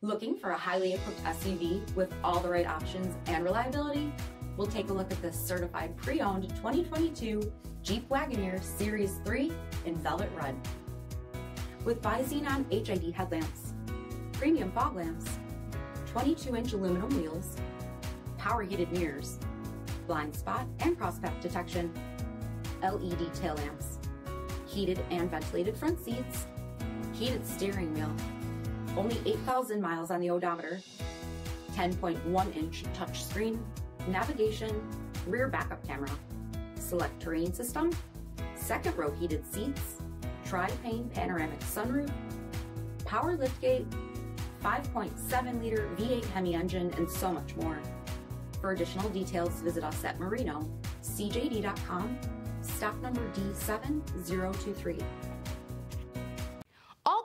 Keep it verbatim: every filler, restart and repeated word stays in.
Looking for a highly equipped S U V with all the right options and reliability? We'll take a look at this certified pre-owned twenty twenty-two Jeep Wagoneer Series three in Velvet Red. With Bi-Xenon H I D headlamps, premium fog lamps, twenty-two inch aluminum wheels, power heated mirrors, blind spot and crossback detection, L E D tail lamps, heated and ventilated front seats, heated steering wheel, only eight thousand miles on the odometer, ten point one inch touchscreen, navigation, rear backup camera, select terrain system, second row heated seats, tri-pane panoramic sunroof, power liftgate, five point seven liter V eight Hemi engine, and so much more. For additional details, visit us at merino c j d dot com, stock number D seven zero two three. All